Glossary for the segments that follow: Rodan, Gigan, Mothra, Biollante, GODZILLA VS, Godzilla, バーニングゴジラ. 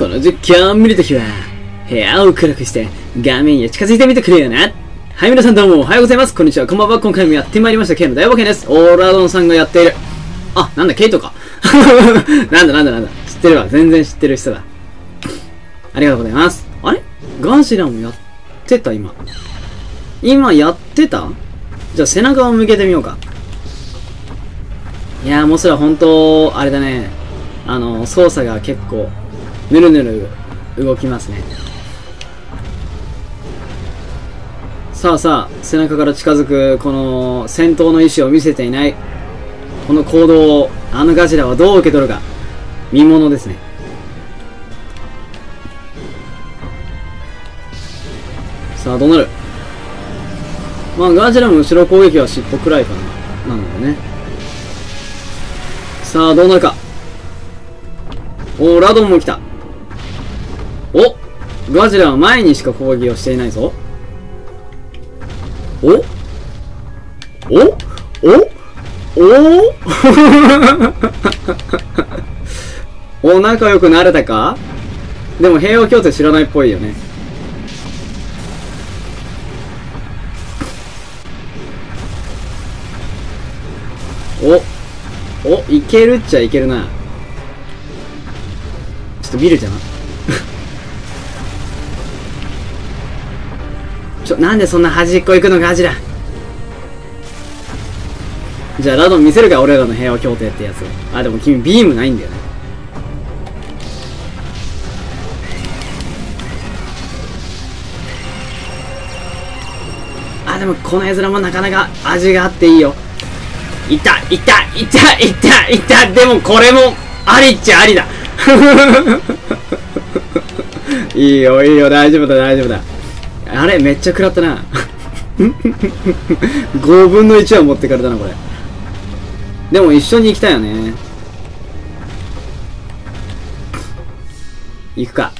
この実況を見るときは、部屋を暗くして画面へ近づいてみてくれよな。はい、皆さんどうもおはようございます。こんにちは、こんばんは。今回もやってまいりました、ゲーム大冒険です。オーラドンさんがやっている。あ、なんだ、ケイトか。なんだ。知ってるわ。全然知ってる人だ。ありがとうございます。あれガジラもやってた、今。今やってた？じゃあ背中を向けてみようか。いやー、モスラ本当、あれだね。操作が結構、ぬるぬる動きますね。さあ、背中から近づく、この、戦闘の意思を見せていない、この行動を、あのガジラはどう受け取るか、見ものですね。さあ、どうなる？まあ、ガジラも後ろ攻撃は尻尾くらいかな。なのでね。さあ、どうなるか。お、ラドンも来た。お、ガジラは前にしか攻撃をしていないぞ。おおおおおお、仲良くなれたか？でも、平和協定知らないっぽいよね。お、いけるっちゃいけるな。ちょっとビルじゃな。なんでそんな端っこ行くのガジラ。じゃあラドン見せるか、俺らの平和協定ってやつ。あ、でも君ビームないんだよね。あ、でもこの絵面もなかなか味があっていいよ。いた。でもこれもありっちゃありだ。いいよ、大丈夫だ。あれ、めっちゃ食らったな。5分の1は持ってかれたな、これ。でも一緒に行きたいよね。行くか。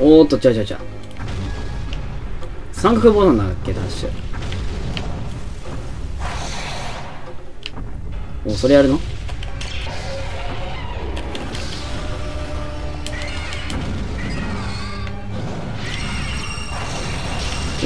おーっと、ちゃう。三角ボタンだっけ、ダッシュ。お、それやるの？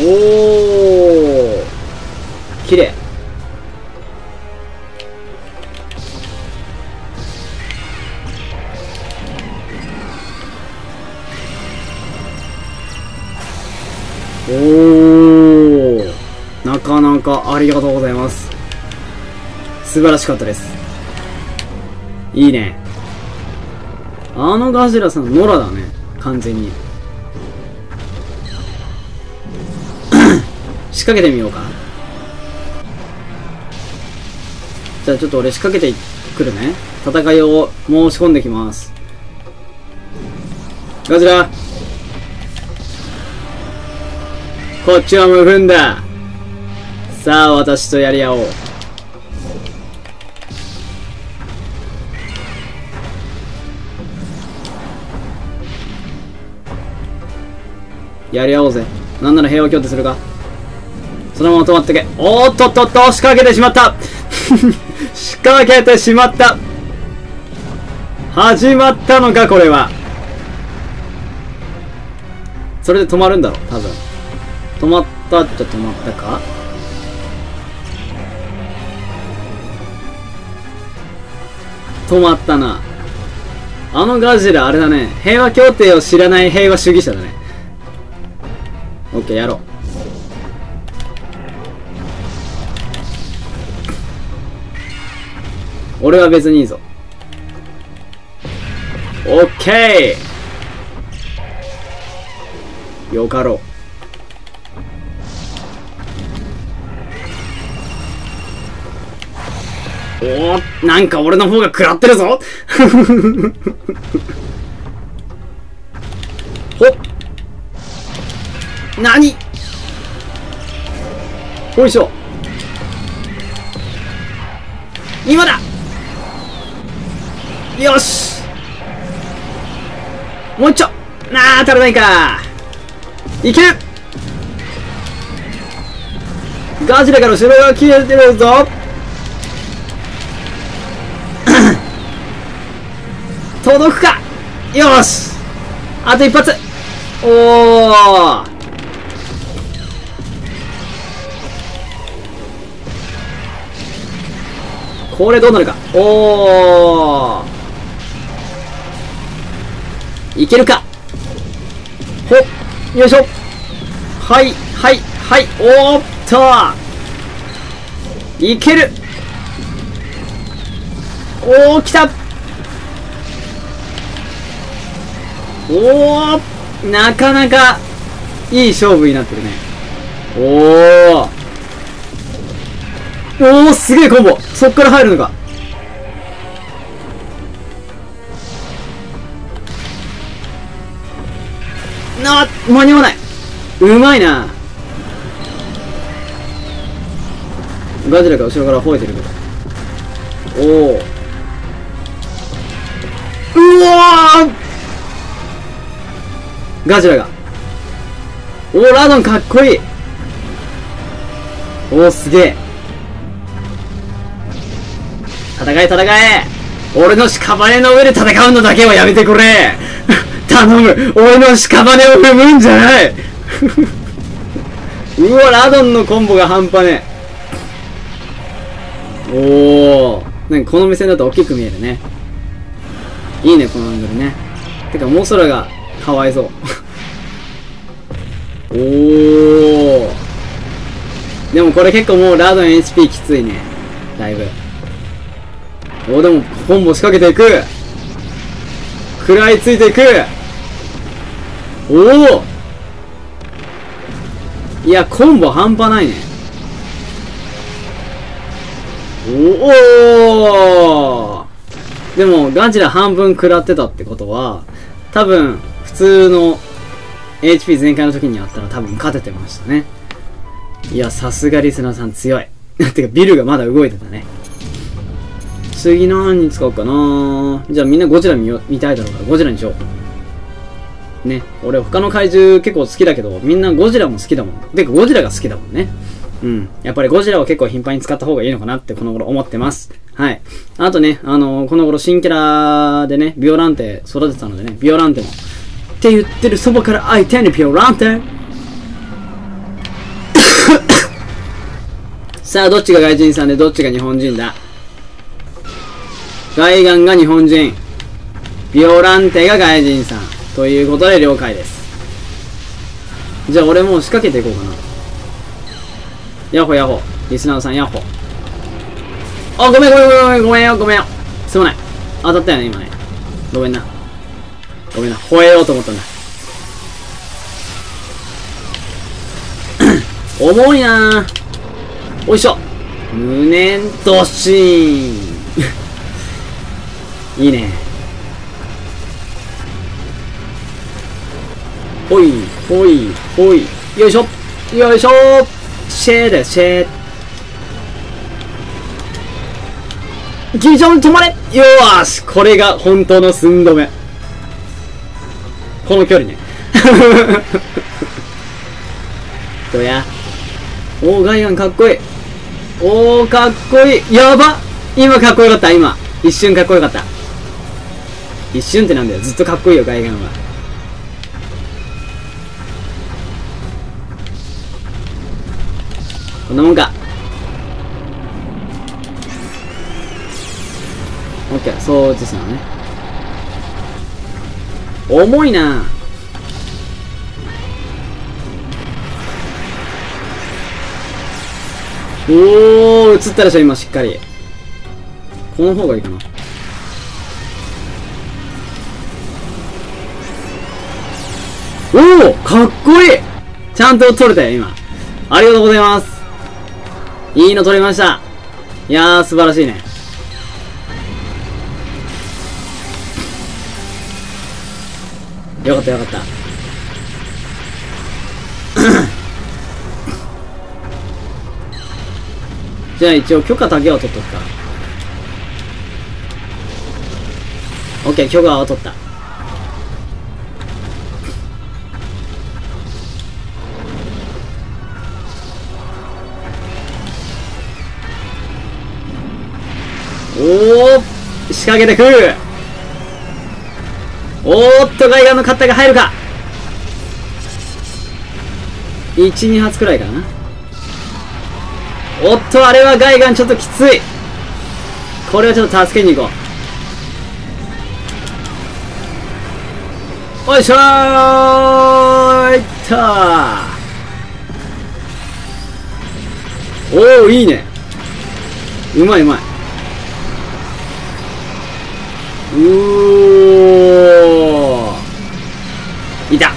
おー、きれい。おー、なかなかありがとうございます。素晴らしかったです。いいね。あのガジラさん野良だね、完全に。仕掛けてみようか。じゃあちょっと俺仕掛けてくるね。戦いを申し込んできます。ガジラ、こっちは無分だ。さあ、私とやり合おう。ぜ。なんなら平和協定するか。そのまま止まってけ。おーっとっとっと、仕掛けてしまった。仕掛けてしまった。始まったのか、これは。それで止まるんだろう、多分。止まったっちゃ止まったか。止まったな。あのガジラ、あれだね、平和協定を知らない平和主義者だね。オッケー、やろう。俺は別にいいぞ。オッケー、よかろう。おお、なんか俺の方が食らってるぞ。ほっ、なに、おいしょ、今だ。よし、もう一丁。なあ、足らないか。いける。ガジラから後ろが消えてるぞ。届くか。よし、あと一発。おー、これどうなるか。おー、いけるか。ほっ、よいしょ。はいはいはい。おーっと、いける。おー、きた。おー、なかなかいい勝負になってるね。おー、おお、すげえコンボ。そっから入るのか。なあ、間に合わない。うまいな。ガジラが後ろから吠えてるけど。おお、うわー、ガジラが。おお、ラドンかっこいい。おお、すげえ。戦え戦え、俺の屍の上で戦うのだけはやめてくれ。頼む、俺の屍を踏むんじゃない。うわ、ラドンのコンボが半端ねえ。おお、なんかこの目線だと大きく見えるね。いいね、このアングルね。てかモソラがかわいそう。おお、でもこれ結構もうラドン HP きついね、だいぶ。お、でもコンボ仕掛けていく。食らいついていく。おお、いや、コンボ半端ないね。おお、でもガジラ半分食らってたってことは、多分普通の HP 全開の時にやったら多分勝ててましたね。いや、さすがリスナーさん強い。てかビルがまだ動いてたね。次何に使おうかな。じゃあみんなゴジラ見たいだろうからゴジラにしよう。ね、俺他の怪獣結構好きだけど、みんなゴジラも好きだもん。てかゴジラが好きだもんね。うん。やっぱりゴジラは結構頻繁に使った方がいいのかなってこの頃思ってます。はい。あとね、この頃新キャラでね、ビオランテ育てたのでね、ビオランテも。って言ってるそばから相手にビオランテさあ、どっちが外人さんでどっちが日本人だ。ガイガンが日本人、ビオランテが外人さんということで了解です。じゃあ俺もう仕掛けていこうかな。ヤホヤホ、リスナーさんヤホ。あ、ごめんごめんごめんごめんよごめんよ、すまない。当たったよね今ね。ごめんなごめんな、吠えようと思ったんだ。重いな。おいしょ、無念とシーン。いいね。ほいほいほい、よいしょよいしょ、シェーです、シェー、ギリシャン止まれ。よーし、これが本当の寸止め、この距離ね。どうや。おー、ガイガンかっこいい。おー、かっこいい。やば、今かっこよかった。今一瞬かっこよかった。一瞬ってなんだよ、ずっとかっこいいよガイガンは。こんなもんか。 OK、 そうですよね。重いな。おお、映ったでしょ今しっかり。この方がいいかな。おお、かっこいい。ちゃんと撮れたよ今。ありがとうございます。いいの撮れました。いやー、素晴らしいね。よかったよかった。じゃあ一応許可だけは取っとくか。オッケー、許可は取った。おお、仕掛けてくる。おーっとガイガンのカッターが入るか。12発くらいかな。おっとあれはガイガンちょっときつい。これはちょっと助けに行こう。おいしょー、いったー。おおいいね。うまいうまい。おーいた。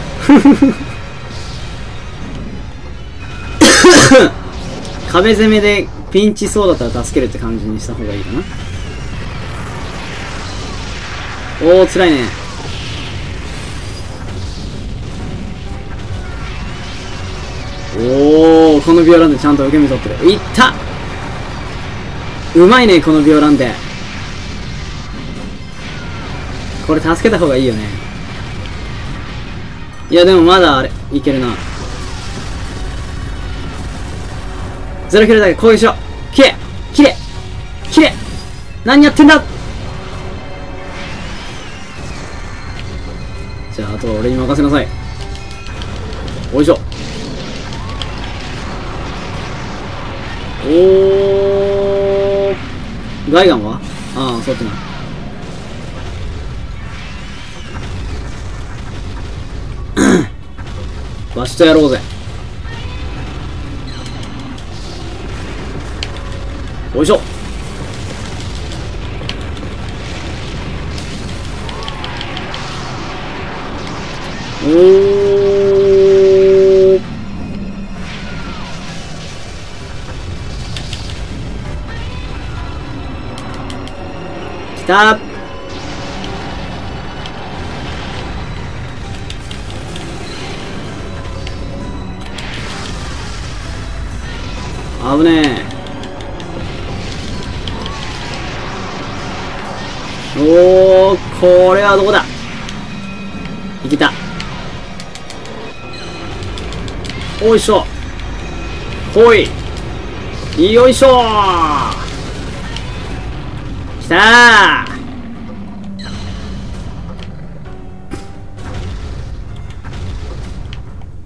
壁攻めでピンチそうだったら助けるって感じにした方がいいかな。おお辛いね。おおこのビオランデちゃんと受け身取ってる。いった。うまいねこのビオランデ。これ助けた方がいいよね。いやでもまだあれいけるな。ゼロキルだけ攻撃しろ。きれいきれいきれい。何やってんだ。じゃああとは俺に任せなさい。おいしょ。おーガイガンはああそっちな。バシッとやろうぜ。よいしょ。おーきた。危ねえ。おおこれはどこだ。いけた。おいしょほいよいしょきたー。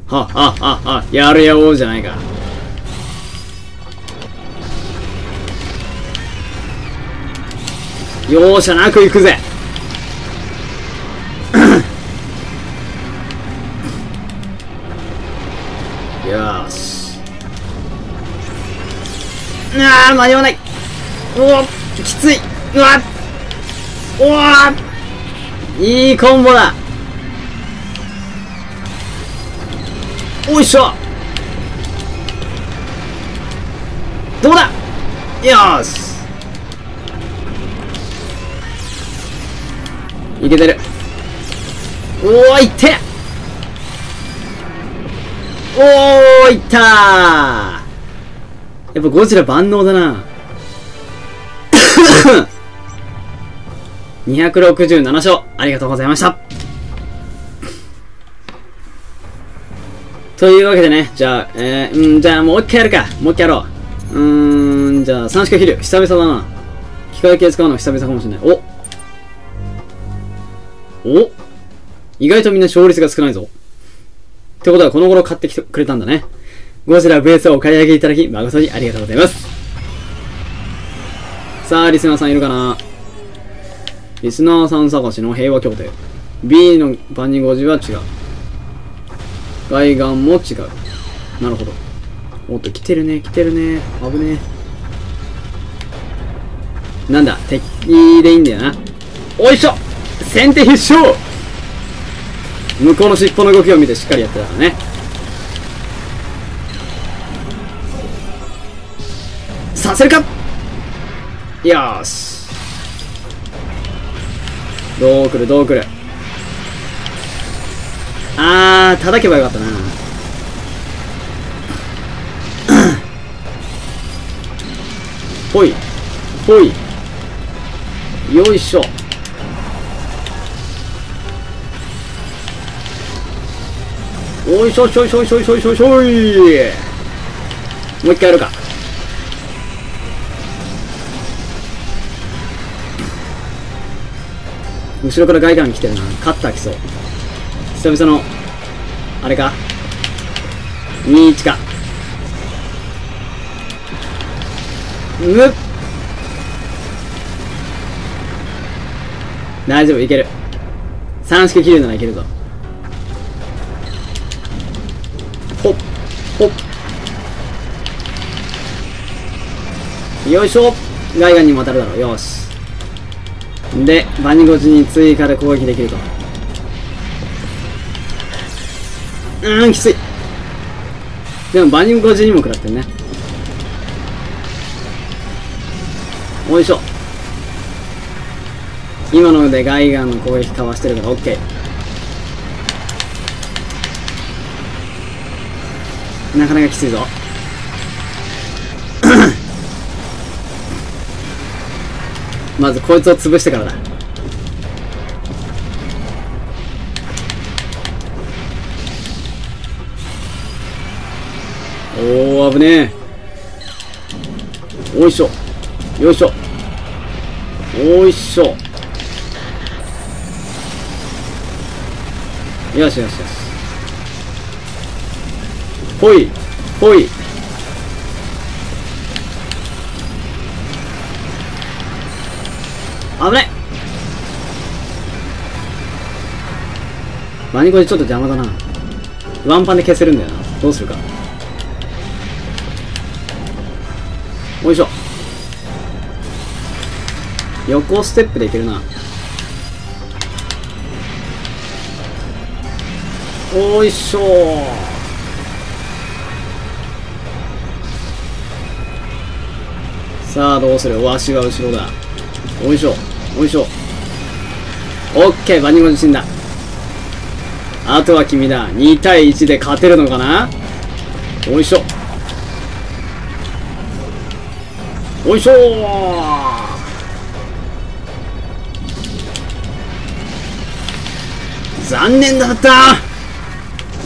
はっはっはっはやるやおうじゃないか。容赦なく行くぜ。よし。ああ間に合わない。おおきつい。うわっおおいいコンボだ。おいしょどうだ。よしいけてる。おおいっておおいったー。やっぱゴジラ万能だな。267勝ありがとうございました。というわけでね、じゃあ、じゃあもう一回やるか。もう一回やろう。じゃあ三色飛竜久々だな。機械系使うの久々かもしれない。お意外とみんな勝率が少ないぞ。ってことはこの頃買ってきてくれたんだね。ゴジラ VS をお買い上げいただき誠にありがとうございます。さあリスナーさんいるかな。リスナーさん探しの平和協定 B のバンニゴジは違う。外眼も違う。なるほど。おっと来てるね来てるね。危ねえ。なんだ敵でいいんだよな。おいしょ先手必勝。向こうの尻尾の動きを見てしっかりやってたからね。させるか。よしどうくるどうくる。あー叩けばよかったな。ほいほいよいしょ。おいしょしょいしょいしょいしょいしょいしょい。もう一回やるか。後ろからガイガン来てるな。カッター来そう。久々のあれか、21か。むっ、大丈夫、いける。三色切るならいけるぞ。ほっほっ、よいしょ。ガイガンにも当たるだろう。よし、でバニゴチに追加で攻撃できると。きつい。でもバニゴチにも食らってるね。おいしょ。今のでガイガンの攻撃かわしてるから OK。 なかなかきついぞ。まずこいつを潰してからだ。おお、危ねえ。おいしょよいしょおいしょ。よしよしよし。ほいほい。危ない。マニコジちょっと邪魔だな。ワンパンで消せるんだよな。どうするか。おいしょ。横ステップでいけるな。おいしょー。さあどうする。わしは後ろだ。おいしょおいしょ。オッケー、バニゴジ死んだ。あとは君だ。2対1で勝てるのかな。おいしょおいしょー。残念だった。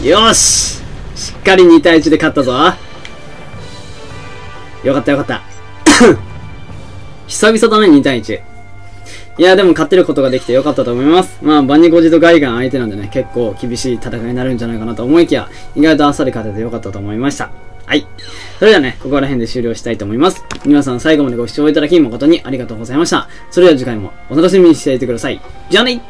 よし、しっかり2対1で勝ったぞ。よかったよかった。久々だね、2対1。いやでも勝てることができてよかったと思います。まあバニゴジとガイガン相手なんでね、結構厳しい戦いになるんじゃないかなと思いきや、意外とあっさり勝ててよかったと思いました。はい、それではね、ここら辺で終了したいと思います。皆さん最後までご視聴いただき誠にありがとうございました。それでは次回もお楽しみにしていてください。じゃあね。